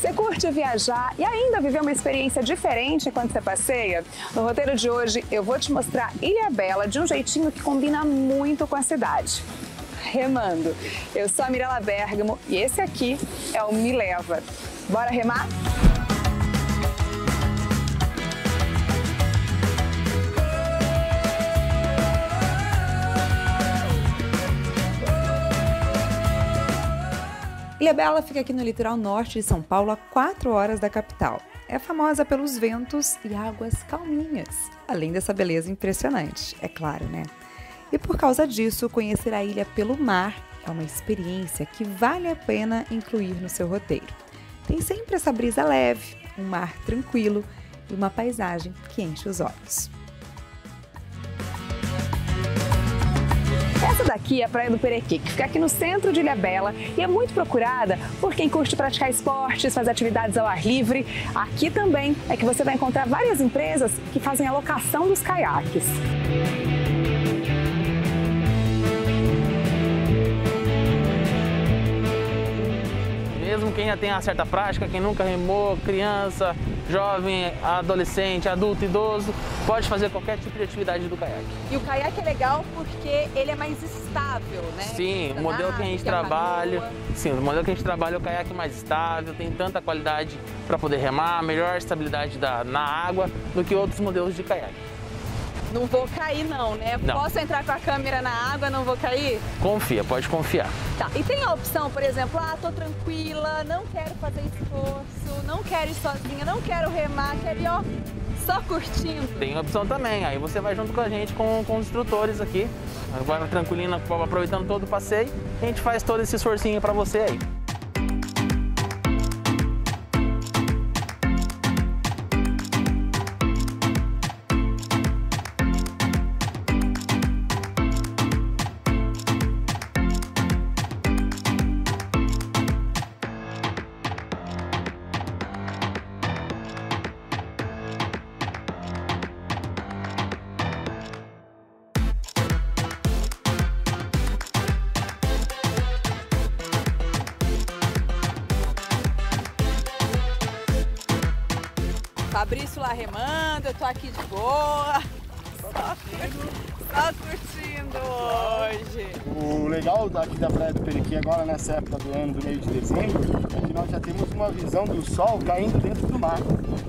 Você curte viajar e ainda viver uma experiência diferente enquanto você passeia? No roteiro de hoje eu vou te mostrar Ilhabela de um jeitinho que combina muito com a cidade. Remando! Eu sou a Mirella Bergamo e esse aqui é o Me Leva. Bora remar? Ilhabela fica aqui no litoral norte de São Paulo, a 4 horas da capital. É famosa pelos ventos e águas calminhas, além dessa beleza impressionante, é claro, né? E por causa disso, conhecer a ilha pelo mar é uma experiência que vale a pena incluir no seu roteiro. Tem sempre essa brisa leve, um mar tranquilo e uma paisagem que enche os olhos. Essa daqui é a Praia do Perequê, que fica aqui no centro de Ilhabela e é muito procurada por quem curte praticar esportes, fazer atividades ao ar livre. Aqui também é que você vai encontrar várias empresas que fazem a locação dos caiaques. Mesmo quem já tem uma certa prática, quem nunca remou, criança, jovem, adolescente, adulto, idoso, pode fazer qualquer tipo de atividade do caiaque. E o caiaque é legal porque ele é mais estável, né? Sim, o modelo que a gente trabalha, o caiaque é mais estável, tem tanta qualidade para poder remar, melhor estabilidade na água do que outros modelos de caiaque. Não vou cair não, né? Não. Posso entrar com a câmera na água, não vou cair? Confia, pode confiar. Tá, e tem a opção, por exemplo, tô tranquila, não quero fazer esforço, não quero ir sozinha, não quero remar, quero ir, só curtindo. Tem a opção também, aí você vai junto com a gente, com os instrutores aqui, agora tranquilina, aproveitando todo o passeio, a gente faz todo esse esforcinho pra você aí. Fabrício lá remando, eu tô aqui de boa, só curtindo hoje. O legal daqui da Praia do Perequê agora nessa época do ano, do meio de dezembro, é que nós já temos uma visão do sol caindo dentro do mar.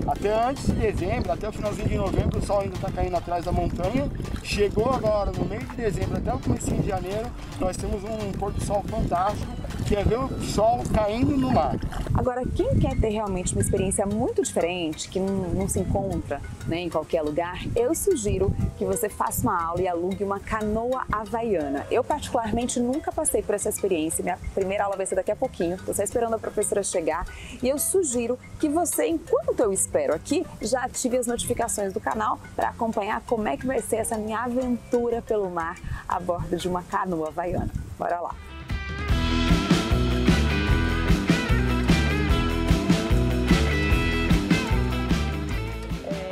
Até antes de dezembro, até o finalzinho de novembro, o sol ainda está caindo atrás da montanha. Chegou agora no meio de dezembro até o comecinho de janeiro, nós temos um pôr do sol fantástico, que é ver o sol caindo no mar. Agora, quem quer ter realmente uma experiência muito diferente, que não se encontra em qualquer lugar, eu sugiro que você faça uma aula e alugue uma canoa havaiana. Eu, particularmente, nunca passei por essa experiência. Minha primeira aula vai ser daqui a pouquinho, estou só esperando a professora chegar. E eu sugiro que você, enquanto eu espero aqui, já ative as notificações do canal para acompanhar como é que vai ser essa minha aventura pelo mar a bordo de uma canoa havaiana. Bora lá!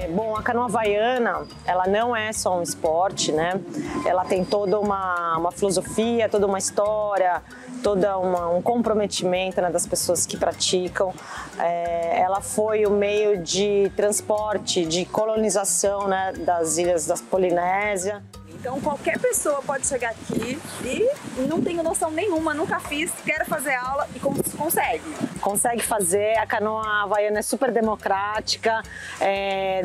Bom, a canoa havaiana, ela não é só um esporte, né? Ela tem toda uma filosofia, toda uma história, todo um comprometimento das pessoas que praticam. Ela foi o meio de transporte, de colonização das ilhas da Polinésia. Então qualquer pessoa pode chegar aqui e não tenho noção nenhuma, nunca fiz, quero fazer aula e consegue. Consegue fazer, a canoa havaiana é super democrática,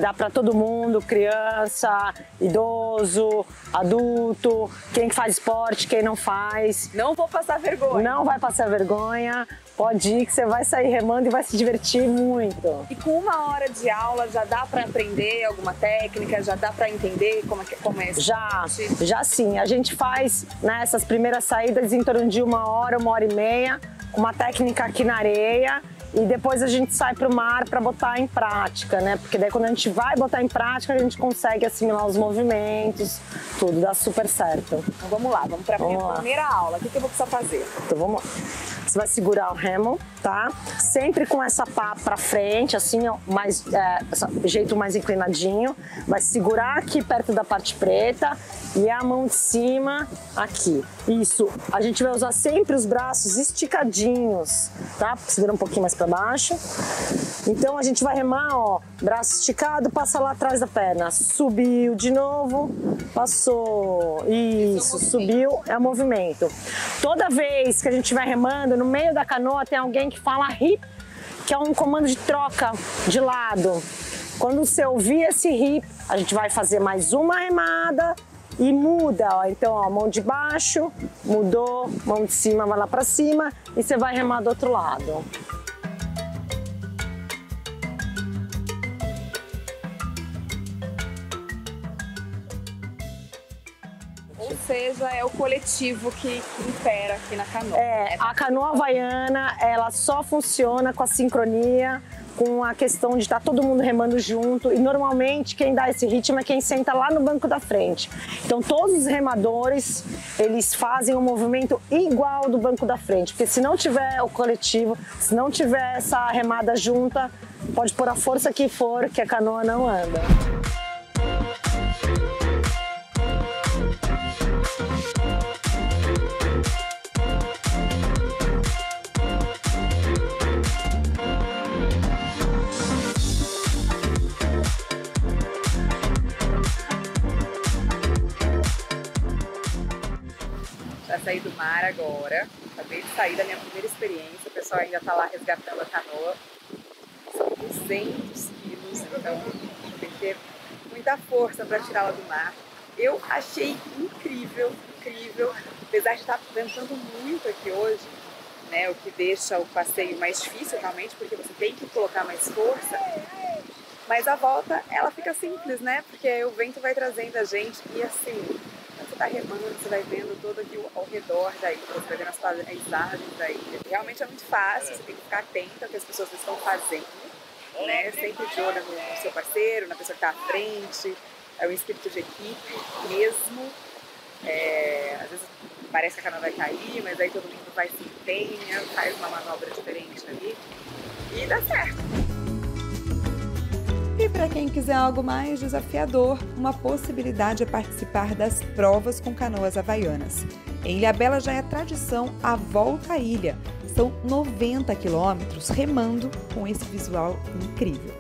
dá para todo mundo, criança, idoso, adulto, quem faz esporte, quem não faz. Não vou passar vergonha. Não vai passar vergonha. Pode ir que você vai sair remando e vai se divertir muito. E com uma hora de aula já dá para aprender alguma técnica, já dá para entender como é isso? Já sim. A gente faz essas primeiras saídas em torno de uma hora e meia, com uma técnica aqui na areia. E depois a gente sai para o mar para botar em prática, Porque daí quando a gente vai botar em prática, a gente consegue assimilar os movimentos, tudo dá super certo. Então vamos lá, vamos para a primeira aula. O que eu vou precisar fazer? Então vamos lá. Você vai segurar o remo, tá? Sempre com essa pá para frente, assim, jeito mais inclinadinho. Vai segurar aqui perto da parte preta e a mão de cima aqui. Isso, a gente vai usar sempre os braços esticadinhos, tá? Segura um pouquinho mais para baixo. Então a gente vai remar, ó, braço esticado, passa lá atrás da perna, subiu de novo, passou, isso, subiu, é o movimento. Toda vez que a gente vai remando, no meio da canoa tem alguém que fala hip, que é um comando de troca de lado. Quando você ouvir esse hip, a gente vai fazer mais uma remada e muda, ó. Então, ó, mão de baixo, mudou, mão de cima vai lá pra cima e você vai remar do outro lado. Ou seja, é o coletivo que impera aqui na canoa. É, a canoa havaiana, ela só funciona com a sincronia, com a questão de estar todo mundo remando junto, e normalmente quem dá esse ritmo é quem senta lá no banco da frente. Então todos os remadores, eles fazem um movimento igual do banco da frente, porque se não tiver o coletivo, se não tiver essa remada junta, pode pôr a força que for, que a canoa não anda. Saí do mar agora, acabei de sair da minha primeira experiência, o pessoal ainda tá lá resgatando a canoa, são 200 quilos, então tem que ter muita força para tirá-la do mar. Eu achei incrível, incrível, apesar de estar ventando muito aqui hoje, né, o que deixa o passeio mais difícil realmente, porque você tem que colocar mais força, mas a volta ela fica simples, né, porque o vento vai trazendo a gente e assim, você tá remando, você vai vendo todo aqui ao redor da ilha, você vai vendo as paisagens da ilha. Realmente é muito fácil, você tem que ficar atenta ao que as pessoas estão fazendo, né? Sempre de olho no seu parceiro, na pessoa que tá à frente, é um espírito de equipe mesmo. É, às vezes parece que a canoa vai cair, mas aí todo mundo vai se empenha, faz uma manobra diferente ali e dá certo. E para quem quiser algo mais desafiador, uma possibilidade é participar das provas com canoas havaianas. Em Ilhabela já é tradição a volta à ilha. São 90 quilômetros remando com esse visual incrível.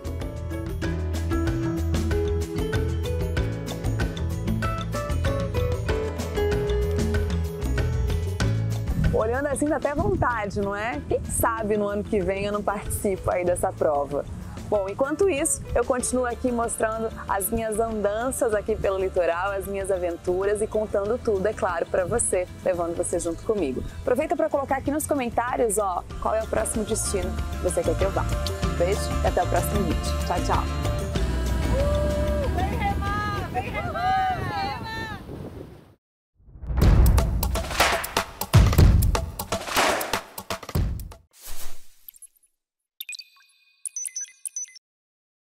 Olhando assim dá até vontade, não é? Quem sabe no ano que vem eu não participo aí dessa prova. Bom, enquanto isso, eu continuo aqui mostrando as minhas andanças aqui pelo litoral, as minhas aventuras e contando tudo, é claro, para você, levando você junto comigo. Aproveita para colocar aqui nos comentários, ó, qual é o próximo destino que você quer que eu vá. Beijo e até o próximo vídeo. Tchau, tchau!